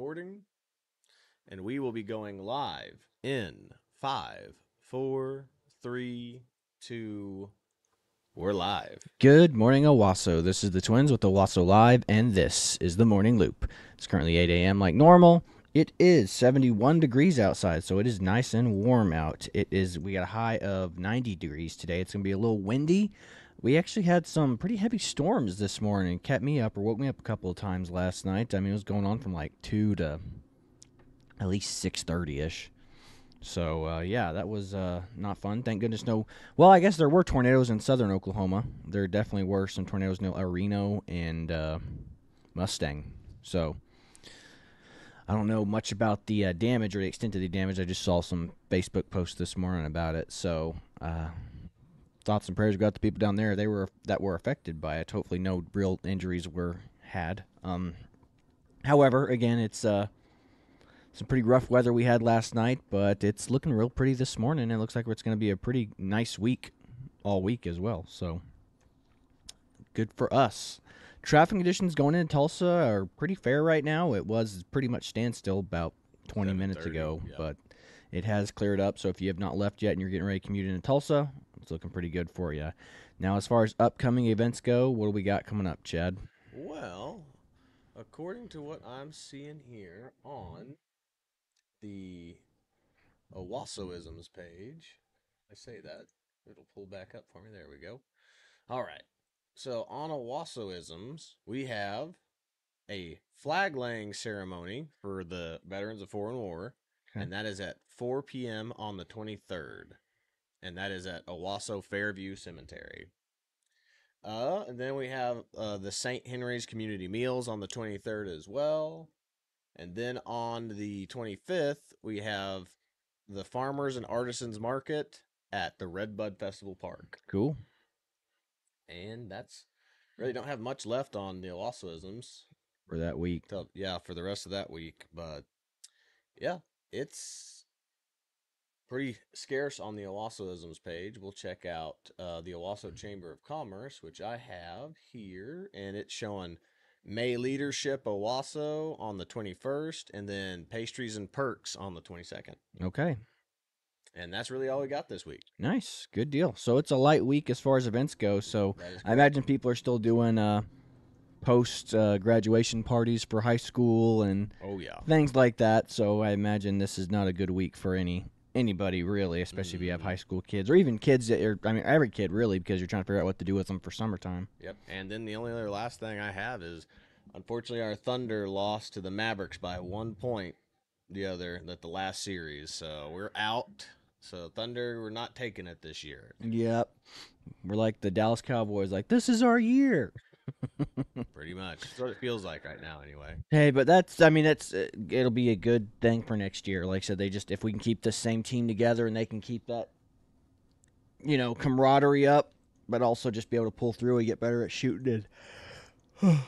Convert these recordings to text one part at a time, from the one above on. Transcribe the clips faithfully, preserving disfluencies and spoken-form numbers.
recording, and we will be going live in five, four, three, two. We're live. Good morning, Owasso. This is the Twins with Owasso Live, and this is the Morning Loop. It's currently eight a.m. like normal. It is seventy-one degrees outside, so it is nice and warm out. It is. We got a high of ninety degrees today. It's going to be a little windy. We actually had some pretty heavy storms this morning. It kept me up or woke me up a couple of times last night. I mean, it was going on from like two to at least six thirty-ish. So, uh, yeah, that was uh, not fun. Thank goodness no... Well, I guess there were tornadoes in southern Oklahoma. There definitely were some tornadoes near El Reno and uh, Mustang. So, I don't know much about the uh, damage or the extent of the damage. I just saw some Facebook posts this morning about it. So... Uh, thoughts and prayers go out to people down there. They were that were affected by it. Hopefully, no real injuries were had. Um, however, again, it's uh, some pretty rough weather we had last night, but it's looking real pretty this morning. It looks like it's going to be a pretty nice week, all week as well. So, good for us. Traffic conditions going into Tulsa are pretty fair right now. It was pretty much standstill about twenty minutes ago, yeah. But it has cleared up. So, if you have not left yet and you're getting ready to commute into Tulsa, it's looking pretty good for you. Now, as far as upcoming events go, what do we got coming up, Chad? Well, according to what I'm seeing here on the Owassoisms page, I say that, it'll pull back up for me. There we go. All right. So on Owassoisms, we have a flag-laying ceremony for the veterans of foreign war, okay. And that is at four p.m. on the twenty-third. And that is at Owasso Fairview Cemetery. Uh, and then we have uh, the Saint Henry's Community Meals on the twenty-third as well. And then on the twenty-fifth, we have the Farmers and Artisans Market at the Redbud Festival Park. Cool. And that's really don't have much left on the Owassoisms for that week. Yeah, for the rest of that week. But yeah, it's pretty scarce on the Owassoisms page. We'll check out uh, the Owasso Chamber of Commerce, which I have here, and it's showing May Leadership Owasso on the twenty-first, and then Pastries and Perks on the twenty-second. Okay. And that's really all we got this week. Nice. Good deal. So it's a light week as far as events go, so I imagine people are still doing uh, post-graduation uh, parties for high school and oh, yeah. things like that, so I imagine this is not a good week for any... anybody, really, especially if you have high school kids, or even kids that are, I mean, every kid, really, because you're trying to figure out what to do with them for summertime. Yep, and then the only other last thing I have is, unfortunately, our Thunder lost to the Mavericks by one point the other, that the last series, so we're out, so Thunder, we're not taking it this year. Yep, we're like the Dallas Cowboys, like, this is our year. Pretty much. That's what it feels like right now, anyway. Hey, but that's, I mean, that's, it'll be a good thing for next year. Like I said, they just, if we can keep the same team together and they can keep that, you know, camaraderie up, but also just be able to pull through and get better at shooting and,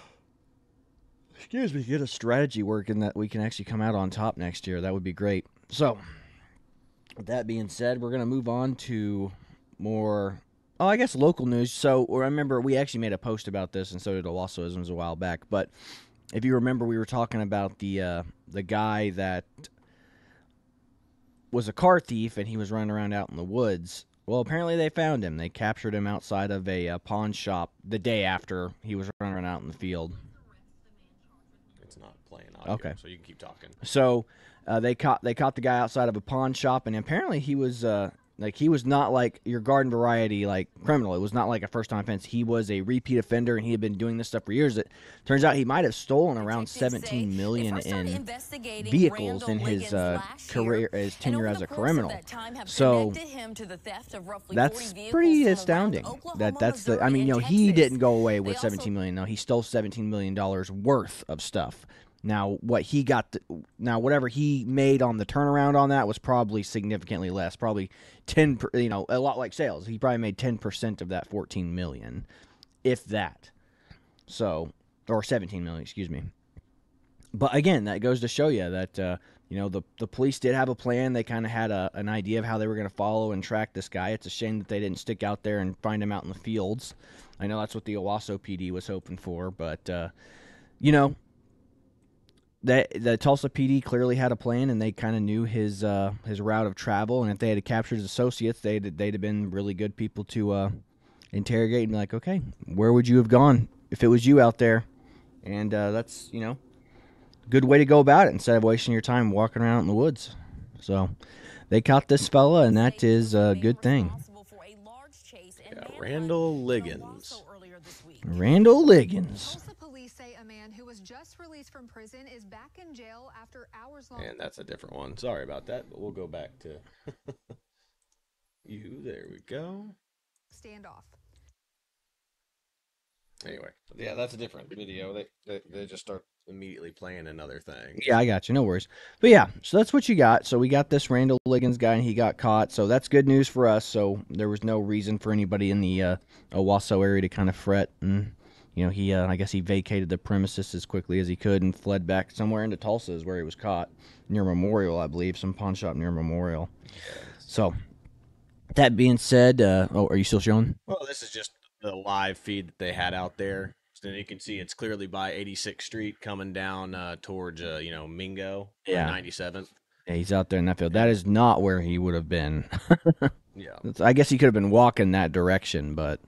excuse me, get a strategy working that we can actually come out on top next year. That would be great. So, with that being said, we're going to move on to more. Oh, I guess local news. So I remember we actually made a post about this, and so did Owassoisms a while back. But if you remember, we were talking about the uh, the guy that was a car thief, and he was running around out in the woods. Well, apparently they found him. They captured him outside of a uh, pawn shop the day after he was running around out in the field. It's not playing audio, okay. So you can keep talking. So uh, they caught they caught the guy outside of a pawn shop, and apparently he was. Uh, Like, he was not, like, your garden variety, like, criminal. It was not, like, a first-time offense. He was a repeat offender, and he had been doing this stuff for years. It turns out he might have stolen around seventeen million dollars in vehicles in his uh, career, his tenure as a criminal. So that's pretty astounding. That that's the. I mean, you know, he didn't go away with seventeen million dollars. No, he stole seventeen million dollars worth of stuff. Now, what he got, now whatever he made on the turnaround on that was probably significantly less, probably ten, you know, a lot like sales. He probably made ten percent of that fourteen million, if that. So, or seventeen million, excuse me. But again, that goes to show you that, uh, you know, the the police did have a plan. They kind of had a, an idea of how they were going to follow and track this guy. It's a shame that they didn't stick out there and find him out in the fields. I know that's what the Owasso P D was hoping for, but, uh, you know, that the Tulsa P D clearly had a plan, and they kind of knew his uh, his route of travel. And if they had captured his associates, they'd they'd have been really good people to uh, interrogate and be like, okay, where would you have gone if it was you out there? And uh, that's, you know, a good way to go about it instead of wasting your time walking around in the woods. So they caught this fella, and that is a good thing. Yeah, Randall Liggins. Randall Liggins. Just released from prison is back in jail after hours long. And that's a different one. Sorry about that, but we'll go back to you. There we go. Standoff. Anyway, yeah, that's a different video. They, they they just start immediately playing another thing. Yeah, I got you. No worries. But yeah, so that's what you got. So we got this Randall Liggins guy, and he got caught. So that's good news for us. So there was no reason for anybody in the uh, Owasso area to kind of fret. And you know, he, uh, I guess he vacated the premises as quickly as he could and fled back somewhere into Tulsa is where he was caught, near Memorial, I believe, some pawn shop near Memorial. So, that being said, uh, oh, are you still showing? Well, this is just the live feed that they had out there. So you can see it's clearly by eighty-sixth Street coming down uh, towards, uh, you know, Mingo, yeah. ninety-seventh. Yeah, he's out there in that field. That is not where he would have been. Yeah. I guess he could have been walking that direction, but...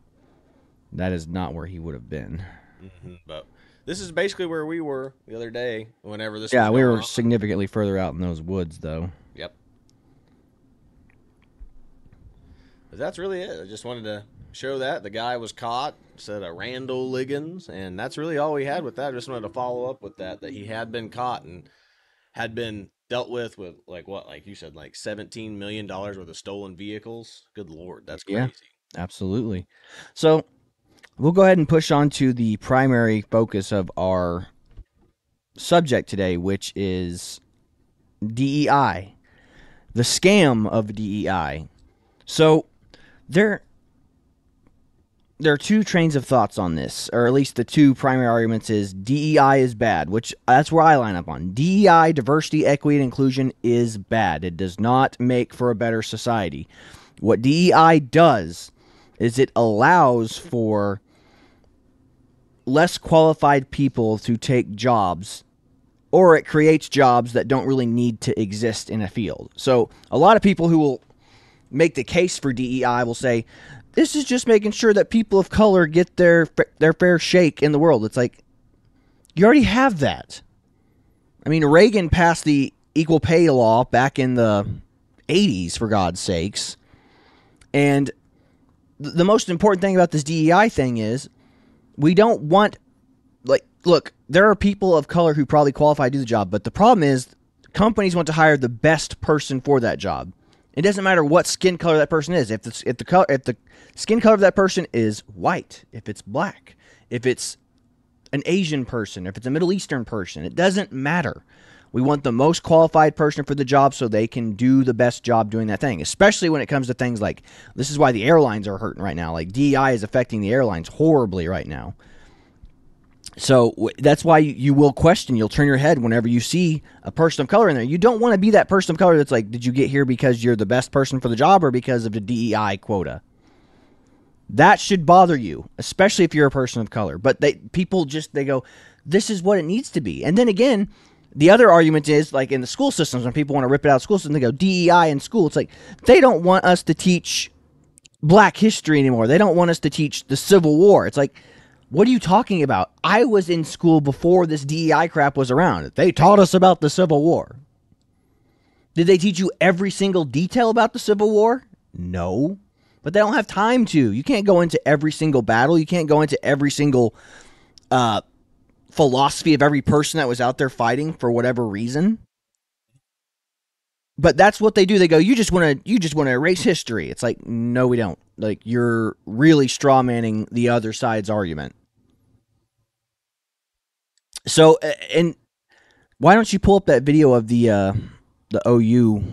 that is not where he would have been. Mm-hmm. But this is basically where we were the other day. Whenever this, yeah, was we were on. Significantly further out in those woods, though. Yep. But that's really it. I just wanted to show that the guy was caught. Said a Randall Liggins, and that's really all we had with that. I just wanted to follow up with that that he had been caught and had been dealt with with like what, like you said, like seventeen million dollars worth of stolen vehicles. Good Lord, that's crazy. Yeah, absolutely. So. We'll go ahead and push on to the primary focus of our subject today, which is D E I, the scam of D E I. So there, there are two trains of thoughts on this, or at least the two primary arguments is D E I is bad, which that's where I line up on. D E I, diversity, equity, and inclusion, is bad. It does not make for a better society. What D E I does is it allows for less qualified people to take jobs, or it creates jobs that don't really need to exist in a field. So a lot of people who will make the case for D E I will say, this is just making sure that people of color get their their fair shake in the world. It's like, you already have that. I mean, Reagan passed the equal pay law back in the eighties, for God's sakes. And the most important thing about this D E I thing is we don't want, like, look, there are people of color who probably qualify to do the job, but the problem is companies want to hire the best person for that job. It doesn't matter what skin color that person is. If the, if the color, if the skin color of that person is white, if it's black, if it's an Asian person, if it's a Middle Eastern person, it doesn't matter. We want the most qualified person for the job so they can do the best job doing that thing, especially when it comes to things like, this is why the airlines are hurting right now. Like, D E I is affecting the airlines horribly right now. So that's why you, you will question, you'll turn your head whenever you see a person of color in there. You don't want to be that person of color that's like, did you get here because you're the best person for the job or because of the D E I quota? That should bother you, especially if you're a person of color. But they people just, they go, this is what it needs to be. And then again, the other argument is, like, in the school systems, when people want to rip it out of school systems, they go D E I in school. It's like, they don't want us to teach black history anymore. They don't want us to teach the Civil War. It's like, what are you talking about? I was in school before this D E I crap was around. They taught us about the Civil War. Did they teach you every single detail about the Civil War? No. But they don't have time to. You can't go into every single battle. You can't go into every single... uh. philosophy of every person that was out there fighting for whatever reason. But that's what they do. They go, you just want to you just want to erase history. It's like, no, we don't. Like, you're really straw manning the other side's argument. So, and why don't you pull up that video of the uh the O U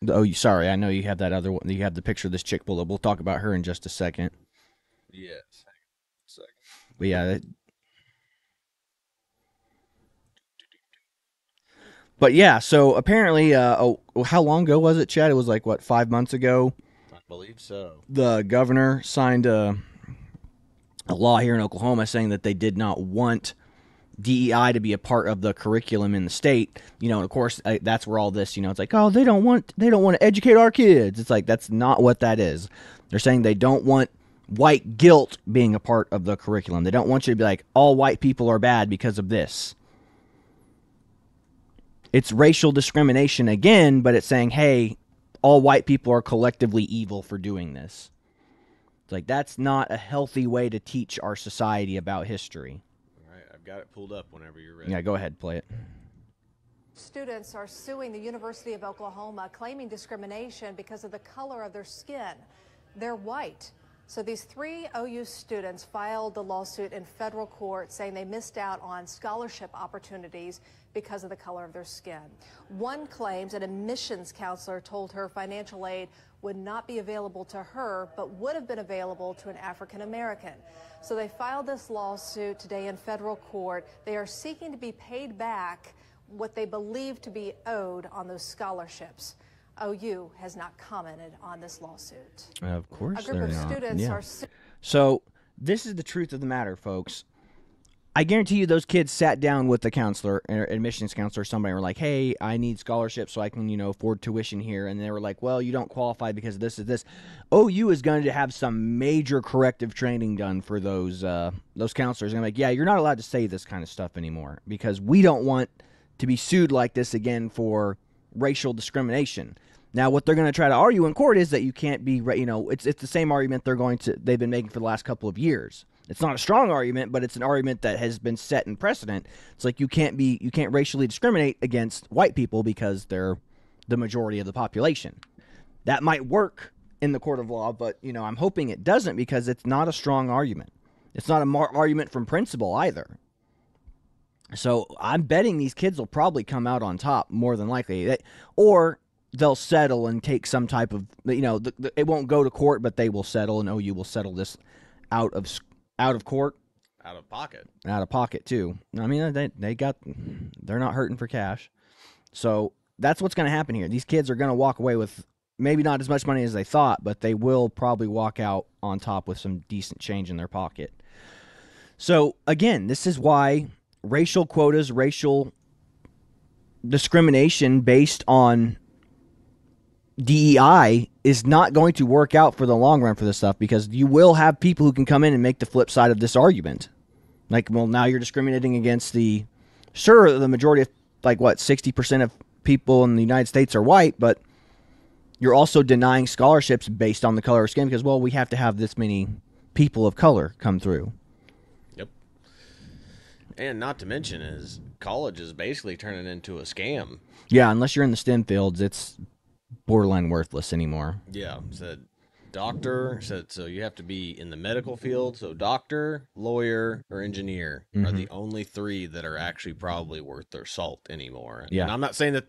the O U, sorry, I know you have that other one. You have the picture of this chick pulled up. We'll talk about her in just a second. Yes. But yeah, that, but yeah. So apparently, uh, oh, how long ago was it, Chad? It was like what, five months ago? I believe so. The governor signed a, a law here in Oklahoma saying that they did not want D E I to be a part of the curriculum in the state, you know, and of course I, that's where all this, you know, it's like, oh, they don't want, they don't want to educate our kids. It's like, that's not what that is. They're saying they don't want white guilt being a part of the curriculum. They don't want you to be like, all white people are bad because of this. It's racial discrimination again, but it's saying, hey, all white people are collectively evil for doing this. It's like, that's not a healthy way to teach our society about history. Got it pulled up whenever you're ready. Yeah, go ahead, play it. Students are suing the University of Oklahoma, claiming discrimination because of the color of their skin. They're white. So these three O U students filed the lawsuit in federal court saying they missed out on scholarship opportunities because of the color of their skin. One claims an admissions counselor told her financial aid would not be available to her, but would have been available to an African American. So they filed this lawsuit today in federal court. They are seeking to be paid back what they believe to be owed on those scholarships. O U has not commented on this lawsuit. Of course, a group of not. students yeah. are. Su so this is the truth of the matter, folks. I guarantee you, those kids sat down with the counselor, admissions counselor, or somebody, and were like, "Hey, I need scholarship so I can, you know, afford tuition here." And they were like, "Well, you don't qualify because of this is this." O U is going to have some major corrective training done for those uh, those counselors. And I'm like, "Yeah, you're not allowed to say this kind of stuff anymore because we don't want to be sued like this again for racial discrimination." Now, what they're going to try to argue in court is that you can't be, you know, it's it's the same argument they're going to they've been making for the last couple of years. It's not a strong argument, but it's an argument that has been set in precedent. It's like you can't be you can't racially discriminate against white people because they're the majority of the population. That might work in the court of law, but you know, I'm hoping it doesn't because it's not a strong argument. It's not an argument from principle either. So I'm betting these kids will probably come out on top more than likely, they, or they'll settle and take some type of, you know, the, the, it won't go to court, but they will settle, and O U will settle this out of school. Out of court, out of pocket, out of pocket too. I mean, they they got, they're not hurting for cash, so that's what's going to happen here. These kids are going to walk away with maybe not as much money as they thought, but they will probably walk out on top with some decent change in their pocket. So again, this is why racial quotas, racial discrimination based on D E I is not going to work out for the long run for this stuff, because you will have people who can come in and make the flip side of this argument. Like, well, now you're discriminating against the, sure, the majority of, like, what, sixty percent of people in the United States are white, but you're also denying scholarships based on the color of skin because, well, we have to have this many people of color come through. Yep. And not to mention is college is basically turning into a scam. Yeah, unless you're in the STEM fields, it's borderline worthless anymore. Yeah, said doctor. Said so you have to be in the medical field. So doctor, lawyer, or engineer mm-hmm. are the only three that are actually probably worth their salt anymore. Yeah, and I'm not saying that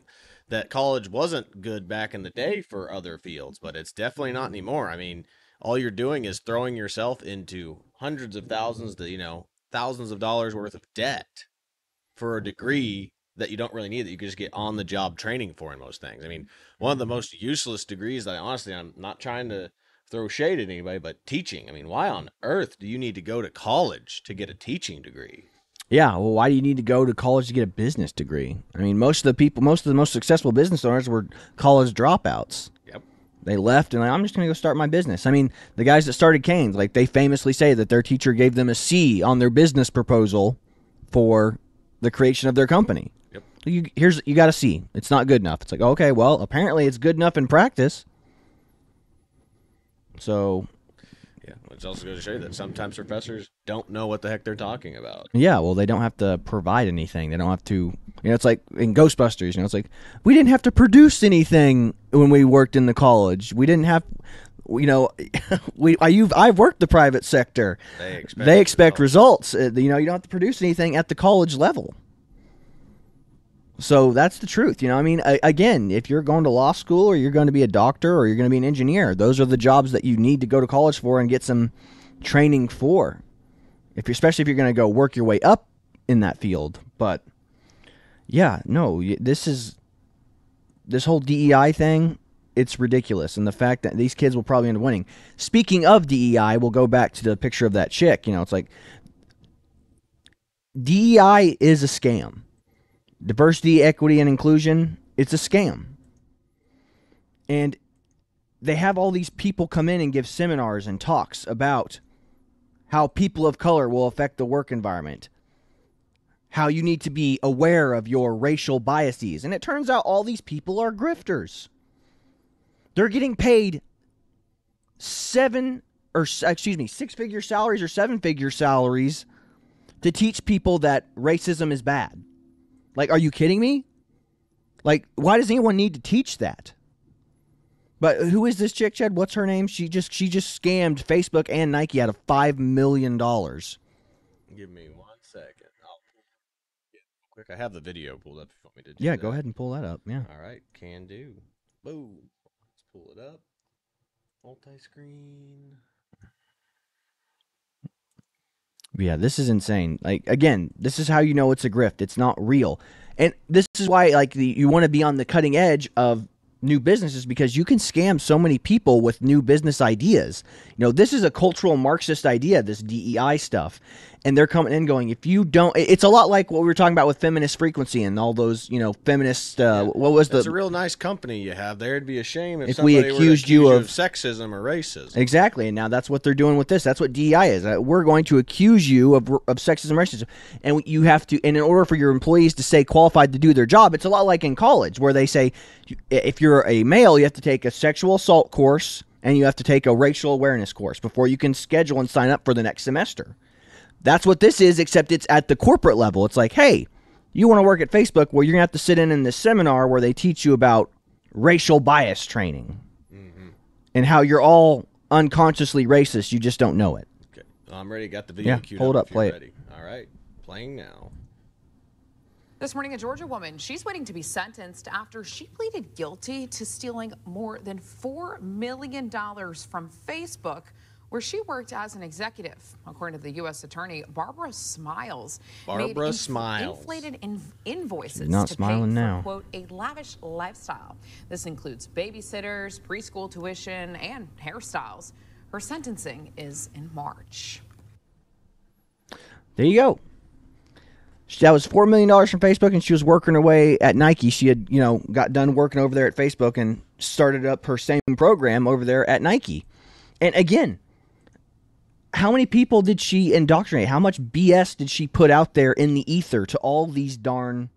that college wasn't good back in the day for other fields, but it's definitely not anymore. I mean, all you're doing is throwing yourself into hundreds of thousands to you know thousands of dollars worth of debt for a degree that you don't really need, that you can just get on the job training for in most things. I mean, one of the most useless degrees that I honestly, I'm not trying to throw shade at anybody, but teaching. I mean, why on earth do you need to go to college to get a teaching degree? Yeah. Well, why do you need to go to college to get a business degree? I mean, most of the people, most of the most successful business owners were college dropouts. Yep. They left and like, I'm just going to go start my business. I mean, the guys that started Canes, like they famously say that their teacher gave them a C on their business proposal for the creation of their company. You, here's you got to see. It's not good enough. It's like, okay, well, apparently it's good enough in practice. So, yeah, it's also going to show you that sometimes professors don't know what the heck they're talking about. Yeah, well, they don't have to provide anything. They don't have to, you know, it's like in Ghostbusters, you know, it's like, we didn't have to produce anything when we worked in the college. We didn't have, you know, we I, you've, I've worked the private sector. They expect, they expect results. results. You know, you don't have to produce anything at the college level. So that's the truth. You know, I mean, I, again, if you're going to law school or you're going to be a doctor or you're going to be an engineer, those are the jobs that you need to go to college for and get some training for, if you're, especially if you're going to go work your way up in that field. But yeah, no, this is this whole D E I thing. It's ridiculous. And the fact that these kids will probably end up winning. Speaking of D E I, we'll go back to the picture of that chick. You know, it's like D E I is a scam. Diversity, equity, and inclusion, it's a scam. And they have all these people come in and give seminars and talks about how people of color will affect the work environment, how you need to be aware of your racial biases. And it turns out all these people are grifters. They're getting paid seven or excuse me, six-figure salaries or seven-figure salaries to teach people that racism is bad. Like, are you kidding me? Like, why does anyone need to teach that? But who is this chick, Chad? What's her name? She just she just scammed Facebook and Nike out of five million dollars. Give me one second. I'll pull it quick. I have the video pulled up if you want me to do Yeah, that. Go ahead and pull that up. Yeah. All right, can do. Boom. Let's pull it up. Multi screen. Yeah, this is insane. Like, again, this is how you know it's a grift. It's not real. And this is why, like, the, you want to be on the cutting edge of new businesses, because you can scam so many people with new business ideas. You know, this is a cultural Marxist idea, this D E I stuff. And they're coming in going, if you don't, it's a lot like what we were talking about with Feminist Frequency and all those, you know, feminist, uh, yeah, what was the. It's a real nice company you have there. It'd be a shame if, if somebody we accused, were to accuse you of, of sexism or racism. Exactly. And now that's what they're doing with this. That's what D E I is. We're going to accuse you of, of sexism and racism. And you have to, and in order for your employees to stay qualified to do their job, it's a lot like in college where they say, if you're a male, you have to take a sexual assault course and you have to take a racial awareness course before you can schedule and sign up for the next semester. That's what this is, except it's at the corporate level. It's like, hey, you want to work at Facebook? Well, you're going to have to sit in in this seminar where they teach you about racial bias training mm-hmm. and how you're all unconsciously racist. You just don't know it. Okay. Well, I'm ready. Got the video yeah, queued hold up. up play ready. It. All right. Playing now. This morning, a Georgia woman, she's waiting to be sentenced after she pleaded guilty to stealing more than four million dollars from Facebook, where she worked as an executive. According to the U S Attorney, Barbara Smiles Barbara made Smiles. inflated in invoices not to pay for, now. quote, a lavish lifestyle. This includes babysitters, preschool tuition, and hairstyles. Her sentencing is in March. There you go. That was four million dollars from Facebook, and she was working away at Nike. She had, you know, got done working over there at Facebook and started up her same program over there at Nike. And again, how many people did she indoctrinate? How much B S did she put out there in the ether to all these darn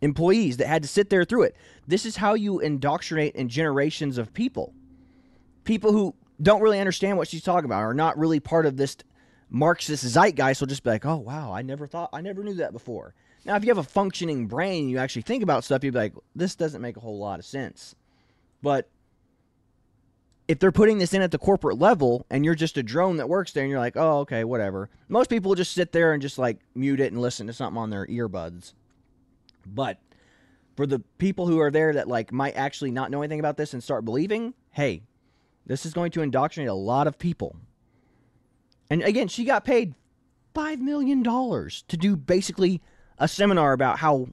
employees that had to sit there through it? This is how you indoctrinate in generations of people. People who don't really understand what she's talking about, are not really part of this Marxist zeitgeist, will just be like, oh, wow, I never thought, I never knew that before. Now, if you have a functioning brain and you actually think about stuff, you'd be like, this doesn't make a whole lot of sense. But if they're putting this in at the corporate level and you're just a drone that works there and you're like, oh, okay, whatever. Most people will just sit there and just like mute it and listen to something on their earbuds. But for the people who are there that like might actually not know anything about this and start believing, hey, this is going to indoctrinate a lot of people. And again, she got paid five million dollars to do basically a seminar about how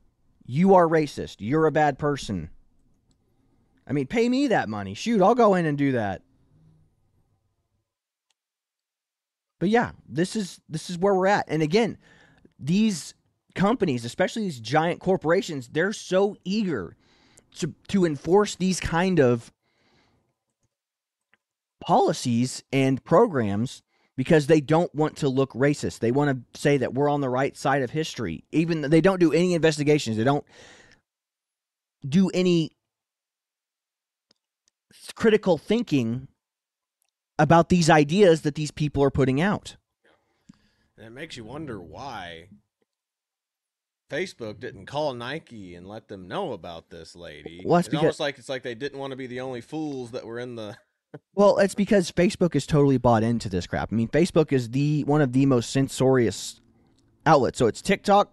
you are racist, you're a bad person. I mean, pay me that money. Shoot, I'll go in and do that. But yeah, this is this is where we're at. And again, these companies, especially these giant corporations, they're so eager to, to enforce these kind of policies and programs because they don't want to look racist. They want to say that we're on the right side of history. Even though they don't do any investigations. They don't do any critical thinking about these ideas that these people are putting out. And it makes you wonder why Facebook didn't call Nike and let them know about this lady. Well, it's because, almost like it's like they didn't want to be the only fools that were in the... Well, it's because Facebook is totally bought into this crap. I mean, Facebook is the one of the most censorious outlets. So it's TikTok,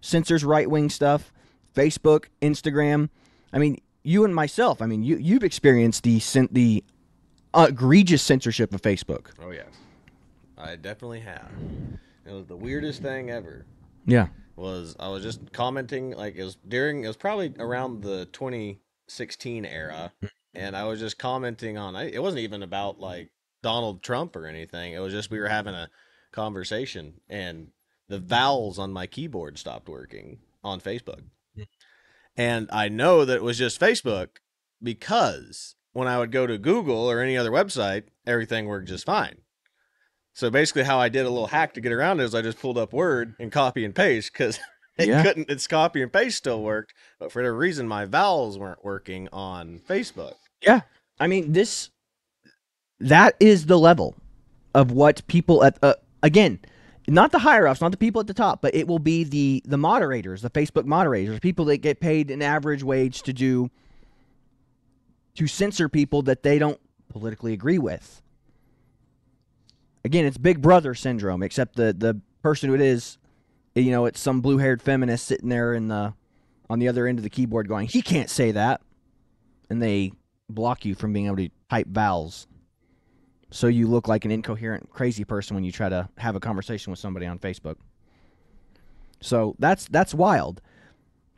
censors right-wing stuff, Facebook, Instagram. I mean... You and myself, I mean, you, you've experienced the the uh, egregious censorship of Facebook. Oh, yeah. I definitely have. It was the weirdest thing ever. Yeah. Was I was just commenting, like, it was during, it was probably around the twenty sixteen era, and I was just commenting on, it wasn't even about, like, Donald Trump or anything. It was just we were having a conversation, and the vowels on my keyboard stopped working on Facebook. And I know that it was just Facebook because when I would go to Google or any other website, everything worked just fine. So basically how I did a little hack to get around it is I just pulled up Word and copy and paste because it yeah. couldn't, its copy and paste still worked. But for whatever reason, my vowels weren't working on Facebook. Yeah. I mean, this, that is the level of what people at, uh, again, not the higher ups, not the people at the top, but it will be the, the moderators, the Facebook moderators, people that get paid an average wage to do, to censor people that they don't politically agree with. Again, it's Big Brother syndrome, except the, the person who it is, you know, it's some blue-haired feminist sitting there in the, on the other end of the keyboard going, he can't say that. And they block you from being able to type vowels. So you look like an incoherent, crazy person when you try to have a conversation with somebody on Facebook. So that's that's wild.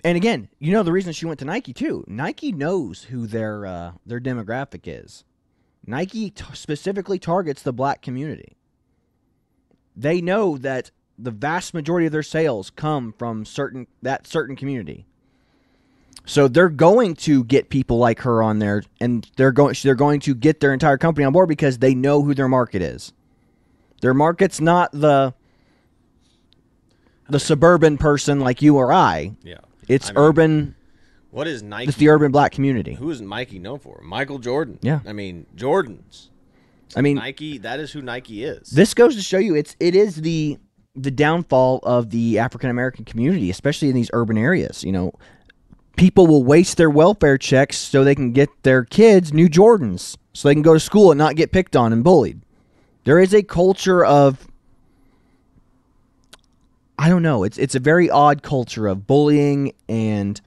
And again, you know the reason she went to Nike too. Nike knows who their uh, their demographic is. Nike t- specifically targets the black community. They know that the vast majority of their sales come from certain that certain community. So they're going to get people like her on there, and they're going they're going to get their entire company on board because they know who their market is. Their market's not the the suburban person like you or I. Yeah. It's I mean, urban. What is Nike? It's the urban black community. Who is Nike known for? Michael Jordan. Yeah. I mean, Jordans. I mean, Nike, that is who Nike is. This goes to show you it's it is the the downfall of the African American community, especially in these urban areas, you know. People will waste their welfare checks so they can get their kids new Jordans so they can go to school and not get picked on and bullied. There is a culture of, I don't know, it's it's a very odd culture of bullying and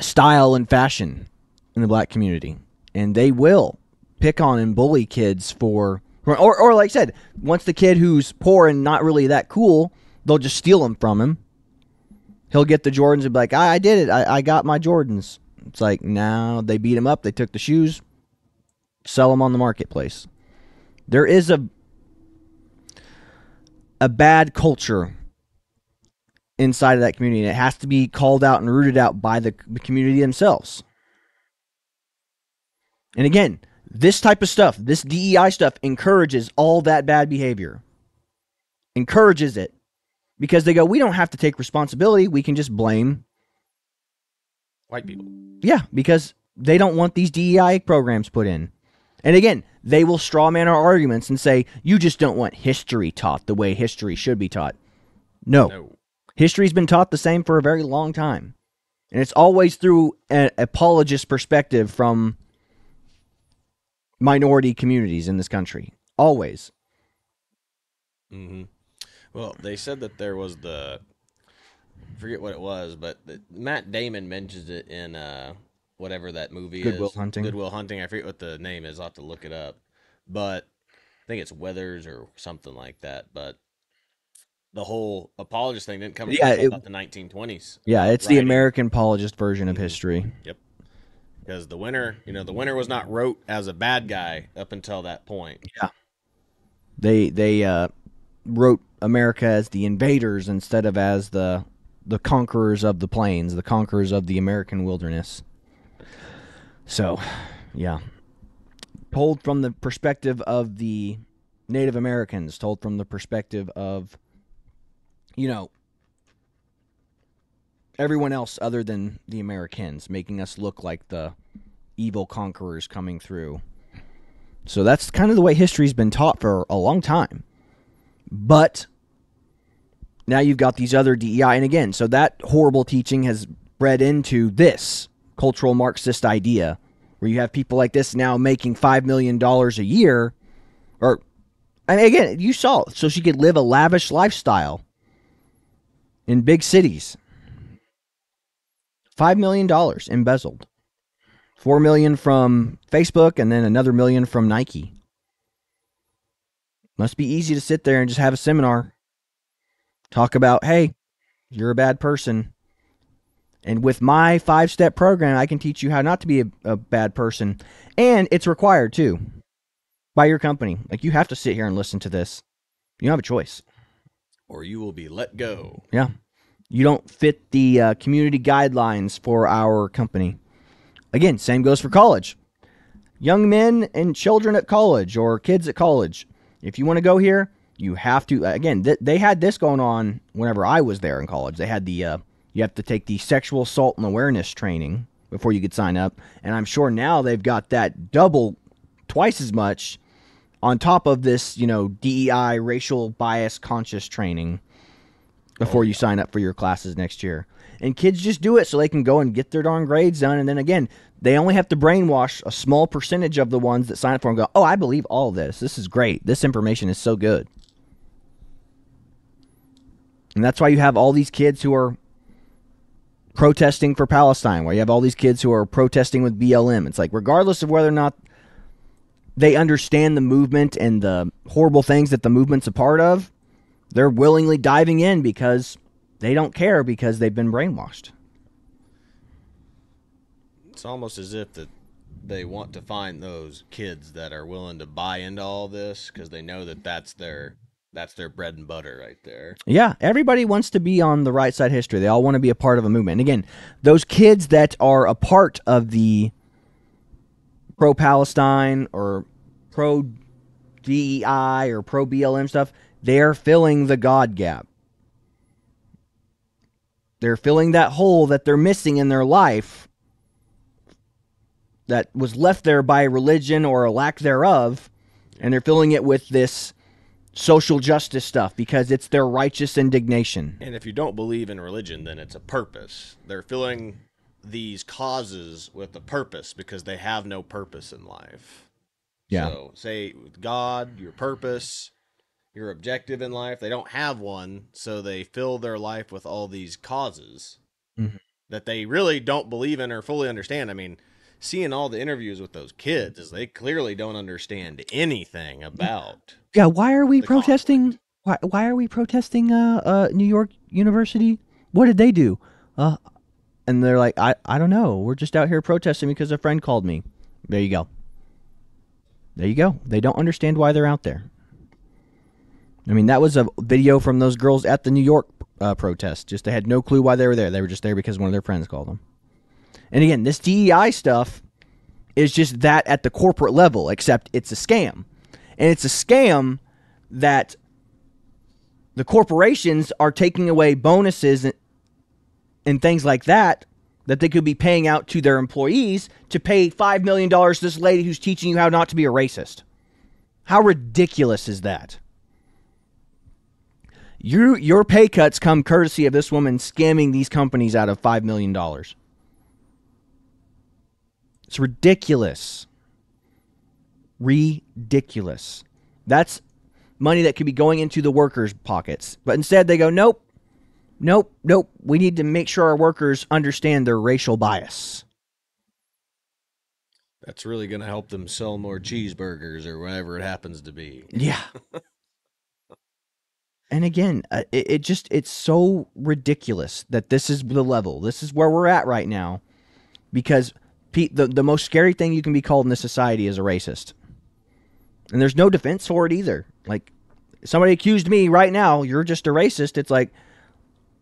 style and fashion in the black community. And they will pick on and bully kids for, or, or like I said, once the kid who's poor and not really that cool, they'll just steal them from him. He'll get the Jordans and be like, I, I did it. I, I got my Jordans. It's like, no, they beat him up. They took the shoes. Sell them on the marketplace. There is a a bad culture inside of that community, and it has to be called out and rooted out by the, the community themselves. And again, this type of stuff, this D E I stuff, encourages all that bad behavior. Encourages it. Because they go, we don't have to take responsibility. We can just blame white people. Yeah, because they don't want these D E I programs put in. And again, they will straw man our arguments and say, you just don't want history taught the way history should be taught. No. no. History's been taught the same for a very long time. And it's always through an apologist perspective from minority communities in this country. Always. Mm-hmm. Well, they said that there was the, I forget what it was, but the, Matt Damon mentions it in uh, whatever that movie Goodwill is. Goodwill Hunting. Goodwill Hunting. I forget what the name is. I'll have to look it up. But I think it's Weathers or something like that. But the whole apologist thing didn't come yeah, until the nineteen twenties. Yeah, it's writing. The American apologist version of history. Yep. Because the winner, you know, the winner was not wrote as a bad guy up until that point. Yeah. They, they, uh, wrote America as the invaders instead of as the the conquerors of the plains, the conquerors of the American wilderness. So, yeah. Told from the perspective of the Native Americans, told from the perspective of, you know, everyone else other than the Americans, making us look like the evil conquerors coming through. So that's kind of the way history's been taught for a long time. But now you've got these other D E I, and again, so that horrible teaching has bred into this cultural Marxist idea where you have people like this now making five million dollars a year. Or, I mean, again, you saw, so she could live a lavish lifestyle in big cities. five million dollars embezzled. four million dollars from Facebook, and then another million from Nike. Must be easy to sit there and just have a seminar, talk about, hey, you're a bad person, and with my five-step program, I can teach you how not to be a, a bad person, and it's required, too, by your company. Like, you have to sit here and listen to this. You don't have a choice. or you will be let go. Yeah. You don't fit the uh, community guidelines for our company. Again, same goes for college. Young men and children at college or kids at college, if you want to go here, you have to. Again, th- they had this going on whenever I was there in college. They had the, uh, you have to take the sexual assault and awareness training before you could sign up. And I'm sure now they've got that double, twice as much on top of this, you know, D E I, racial bias conscious training before oh, yeah. you sign up for your classes next year. And kids just do it so they can go and get their darn grades done. And then again, they only have to brainwash a small percentage of the ones that sign up for them and go, oh, I believe all this. This is great. This information is so good. And that's why you have all these kids who are protesting for Palestine, why you have all these kids who are protesting with B L M. It's like, regardless of whether or not they understand the movement and the horrible things that the movement's a part of, they're willingly diving in because they don't care, because they've been brainwashed. It's almost as if that they want to find those kids that are willing to buy into all this because they know that that's their that's their bread and butter right there. Yeah, everybody wants to be on the right side of history. They all want to be a part of a movement. And again, those kids that are a part of the pro-Palestine or pro-D E I or pro-B L M stuff, they're filling the God gap. They're filling that hole that they're missing in their life that was left there by religion or a lack thereof, and they're filling it with this social justice stuff because it's their righteous indignation. And if you don't believe in religion, then it's a purpose. They're filling these causes with a purpose because they have no purpose in life. Yeah. So say with God, your purpose, your objective in life, they don't have one, so they fill their life with all these causes mm-hmm. that they really don't believe in or fully understand. I mean, seeing all the interviews with those kids is they clearly don't understand anything about. Yeah, why are we protesting? Why, why are we protesting uh, uh, New York University? What did they do? Uh, and they're like, I, I don't know. We're just out here protesting because a friend called me. There you go. There you go. They don't understand why they're out there. I mean, that was a video from those girls at the New York uh, protest. Just they had no clue why they were there. They were just there because one of their friends called them. And again, this D E I stuff is just that at the corporate level, except it's a scam. And it's a scam that the corporations are taking away bonuses and, and things like that that they could be paying out to their employees to pay five million dollars to this lady who's teaching you how not to be a racist. How ridiculous is that? Your, your pay cuts come courtesy of this woman scamming these companies out of five million dollars. It's ridiculous. Ridiculous. That's money that could be going into the workers' pockets. But instead they go, nope, nope, nope. We need to make sure our workers understand their racial bias. That's really going to help them sell more cheeseburgers or whatever it happens to be. Yeah. And again, it, it just, it's so ridiculous that this is the level. This is where we're at right now, because Pete, the, the most scary thing you can be called in this society is a racist. And there's no defense for it either. Like, somebody accused me right now, you're just a racist. It's like,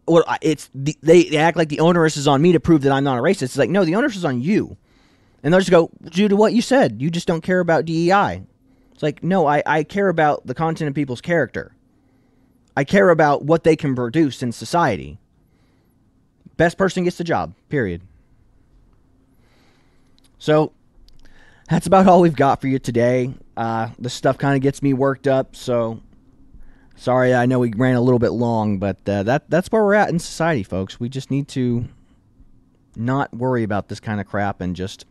well, it's the, they, they act like the onerous is on me to prove that I'm not a racist. It's like, no, the onerous is on you. And they'll just go, due to what you said, you just don't care about D E I. It's like, no, I, I care about the content of people's character. I care about what they can produce in society. Best person gets the job, period. So that's about all we've got for you today. Uh, this stuff kind of gets me worked up, so sorry, I know we ran a little bit long, but uh, that that's where we're at in society, folks. We just need to not worry about this kind of crap and just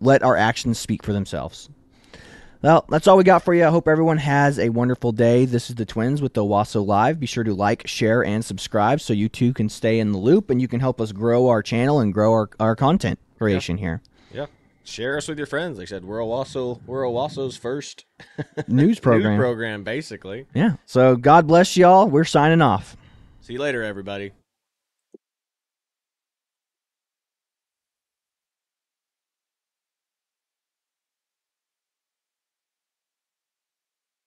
let our actions speak for themselves. Well, that's all we got for you. I hope everyone has a wonderful day. This is the Twins with the Owasso Live. Be sure to like, share, and subscribe so you too can stay in the loop and you can help us grow our channel and grow our, our content creation yeah. here. Yeah. Share us with your friends. Like I said, we're Owasso, we're Owasso's first news program. News program, basically. Yeah. So God bless y'all. We're signing off. See you later, everybody.